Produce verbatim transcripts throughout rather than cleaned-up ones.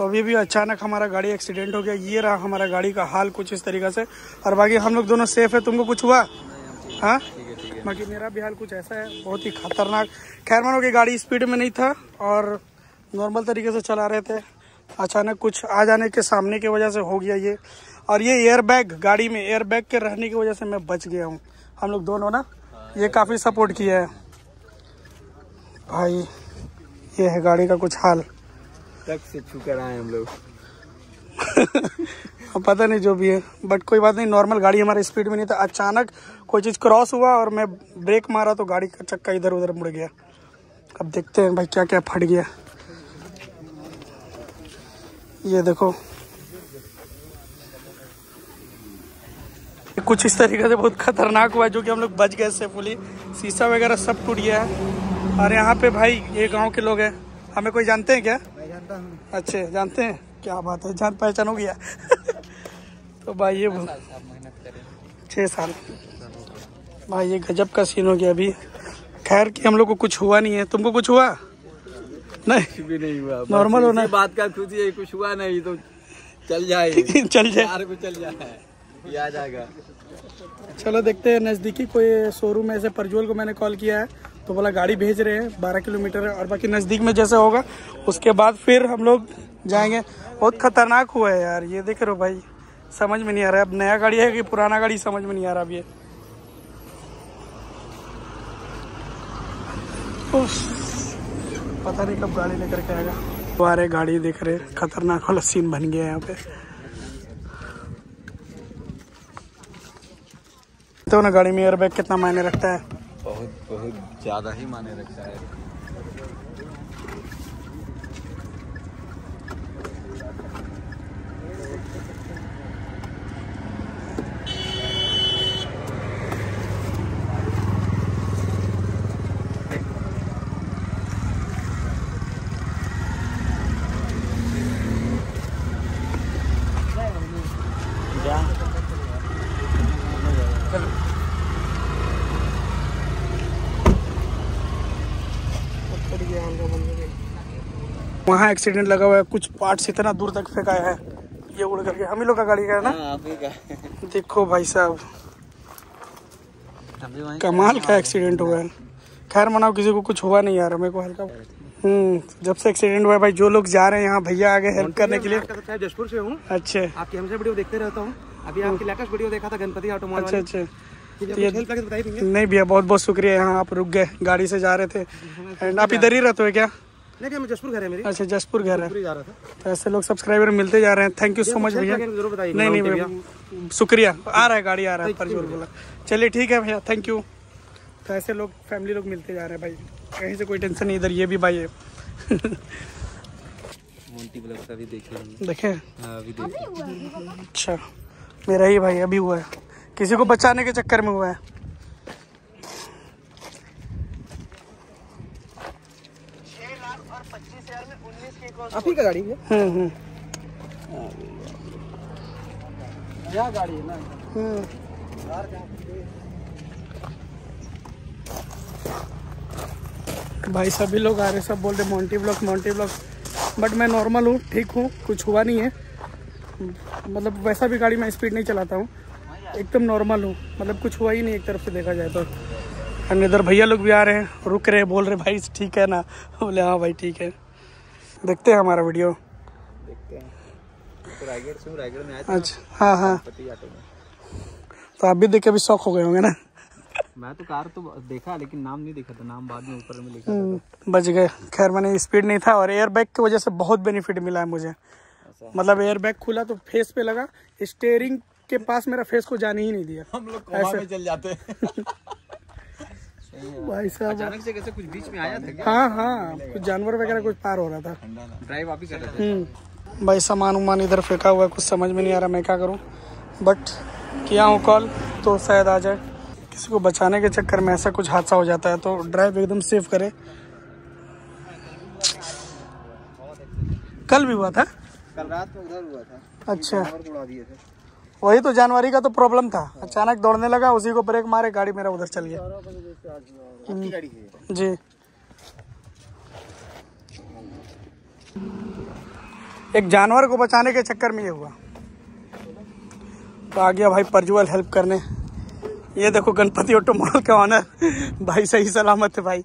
तो अभी भी अचानक हमारा गाड़ी एक्सीडेंट हो गया। ये रहा हमारा गाड़ी का हाल कुछ इस तरीके से। और बाकी हम लोग दोनों सेफ है। तुमको कुछ हुआ? हाँ, बाकी मेरा भी हाल कुछ ऐसा है, बहुत ही खतरनाक। खैर मानो कि गाड़ी स्पीड में नहीं था और नॉर्मल तरीके से चला रहे थे, अचानक कुछ आ जाने के सामने की वजह से हो गया ये। और ये एयरबैग, गाड़ी में एयरबैग के रहने की वजह से मैं बच गया हूँ। हम लोग दोनों ना ये काफ़ी सपोर्ट किया है भाई। ये है गाड़ी का कुछ हाल, तक से छू कर आए हम लोग। पता नहीं जो भी है, बट कोई बात नहीं, नॉर्मल गाड़ी हमारे स्पीड में नहीं था। अचानक कोई चीज़ क्रॉस हुआ और मैं ब्रेक मारा तो गाड़ी का चक्का इधर उधर मुड़ गया। अब देखते हैं भाई क्या क्या फट गया। ये देखो कुछ इस तरीके से बहुत खतरनाक हुआ, जो कि हम लोग बच गए सेफुली। शीशा वगैरह सब टूट गया है। और यहाँ पे भाई ये गांव के लोग हैं, हमें कोई जानते हैं क्या? मैं जानता हूँ। अच्छे जानते हैं, क्या बात है, जान पहचान हो गया। तो भाई ये छः साल भाई ये गजब का सीन हो गया अभी। खैर कि हम लोग को कुछ हुआ नहीं है। तुमको कुछ हुआ? नहीं, कुछ भी नहीं हुआ। नॉर्मल होना बात का, खुद ही कुछ हुआ नहीं तो चल जाए। चल जाए को चल जाए आ जाएगा। चलो देखते हैं, नज़दीकी कोई शोरूम ऐसे। प्रज्वल को मैंने कॉल किया है तो बोला गाड़ी भेज रहे हैं, बारह किलोमीटर है। और बाकी नज़दीक में जैसे होगा उसके बाद फिर हम लोग जाएंगे। बहुत खतरनाक हुआ है यार, ये देख रहे हो भाई, समझ में नहीं आ रहा है अब नया गाड़ी है कि पुराना गाड़ी, समझ में नहीं आ रहा अब ये। पता नहीं कब गाड़ी लेकर के आएगा। तो आ रहे गाड़ी, देख रहे, खतरनाक वाला सीन बन गया है यहाँ पे। तो ना गाड़ी में एयरबैग कितना मायने रखता है, बहुत बहुत ज़्यादा ही मायने रखता है। वहाँ एक्सीडेंट लगा हुआ है, कुछ पार्ट्स इतना दूर तक फेंका है। ये उड़ करके हम ही लोग का गाड़ी का है ना। आ, देखो भाई साहब, कमाल का एक्सीडेंट हुआ है। खैर मनाओ किसी को कुछ हुआ नहीं यार, मेरे को हल्का। हम्म, जब से एक्सीडेंट हुआ है भाई, जो लोग जा रहे हैं यहाँ भैया आगे हेल्प करने के लिए। जशपुर से हूँ। अच्छे, आपकी हमसे वीडियो देखते रहता हूँ। अभी आपकी लेटेस्ट वीडियो देखा था गणपति ऑटो मॉल। अच्छा अच्छा, नहीं भैया बहुत बहुत शुक्रिया, यहाँ आप रुक गए, गाड़ी से जा रहे थे। एंड आप इधर ही रहते हो क्या? नहीं, मैं जशपुर घर है मेरी। अच्छा जशपुर घर है, तो ऐसे लोग सब्सक्राइबर मिलते जा रहे हैं। थैंक यू सो मच भैया। नहीं नहीं भैया शुक्रिया, आ रहा है गाड़ी आ रहा है, प्रज्वल बोला। चलिए ठीक है भैया, थैंक यू। तो ऐसे लोग फैमिली लोग मिलते जा रहे हैं भाई, कहीं से कोई टेंशन नहीं। इधर ये भी भाई है, मोंटी ब्लॉग का भी देखे देखे अच्छा, मेरा ही भाई अभी हुआ है, किसी को बचाने के चक्कर में हुआ है। अभी का गाड़ी है। हम्म हम्म, यह गाड़ी है ना। हम्म, भाई सभी लोग आ रहे, सब बोल रहे Monty blog Monty blog, but मैं नॉर्मल हूँ, ठीक हूँ, कुछ हुआ नहीं है। मतलब वैसा भी गाड़ी में स्पीड नहीं चलाता हूँ, एकदम नॉर्मल हूँ, मतलब कुछ हुआ ही नहीं एक तरफ से देखा जाए तो। हम इधर भैया लोग भी आ रहे हैं, रुक रहे, बोल रहे भाई ठीक है ना, बोले हाँ भाई ठीक है। देखते हैं हमारा वीडियो, देखते हैं। तो रायगढ़ से, रायगढ़ में आए थे। अच्छा हाँ हाँ, तो आप भी देख के भी शौक हो गए होंगे ना। मैं तो कार तो देखा लेकिन नाम नहीं देखा था, नाम बाद में ऊपर में लिखा था, बच गए। खैर मैंने स्पीड नहीं था, और एयरबैग की वजह से बहुत बेनिफिट मिला है मुझे। मतलब एयरबैग खुला तो फेस पे लगा, स्टीयरिंग के पास मेरा फेस को जाने ही नहीं दिया। हम लोग कोमा में चल जाते हैं भाई साहब। अचानक से कैसे कुछ बीच में आया था क्या? हाँ हाँ, कुछ जानवर वगैरह कुछ पार हो रहा था, ड्राइव आप ही कर रहे थे। भाई सामान उमान इधर फेंका हुआ है, कुछ समझ में नहीं आ रहा मैं क्या करूं, बट किया हूँ कॉल तो शायद आ जाए। किसी को बचाने के चक्कर में ऐसा कुछ हादसा हो जाता है, तो ड्राइव एकदम सेफ करे। कल भी हुआ था, कल रात में उधर हुआ था। अच्छा, वही तो जानवरी का तो प्रॉब्लम था, अचानक दौड़ने लगा, उसी को ब्रेक मारे, गाड़ी मेरा उधर चल गया जी। एक जानवर को बचाने के चक्कर में ये हुआ। तो आ गया भाई प्रज्वल हेल्प करने। ये देखो गणपति ऑटो मॉल का ऑनर भाई सही सलामत है भाई,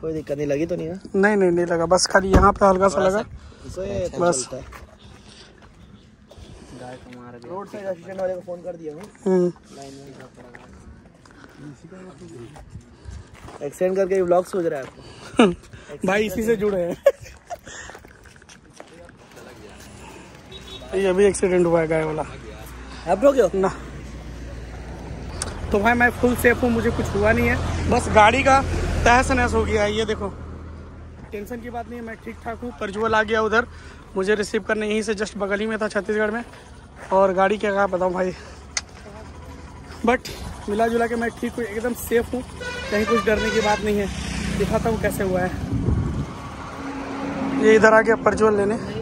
कोई दिक्कत नहीं लगी तो नहीं ना? नहीं नहीं नहीं लगा, बस खाली यहाँ पे हल्का सा लगा बस। रोड से असिस्टेंट वाले को फोन कर दिया हूँ, एक्सटेंड करके व्लॉग सोच रहा है आपको भाई इसी से जुड़े हैं। ये अभी एक्सीडेंट हुआ है गाय वाला, आप लोग क्यों ना। तो भाई मैं फुल सेफ हूँ, मुझे कुछ हुआ नहीं है, बस गाड़ी का तहस नहस हो गया है। ये देखो टेंशन की बात नहीं है, मैं ठीक ठाक हूँ। प्रज्वल आ गया उधर मुझे रिसीव करने, यहीं से जस्ट बगल ही में था छत्तीसगढ़ में। और गाड़ी क्या कहा बताऊँ भाई, बट मिला जुला के मैं ठीक हूँ, एकदम सेफ हूँ, कहीं कुछ डरने की बात नहीं है। दिखाता हूँ कैसे हुआ है। ये इधर आ गया प्रज्वल लेने।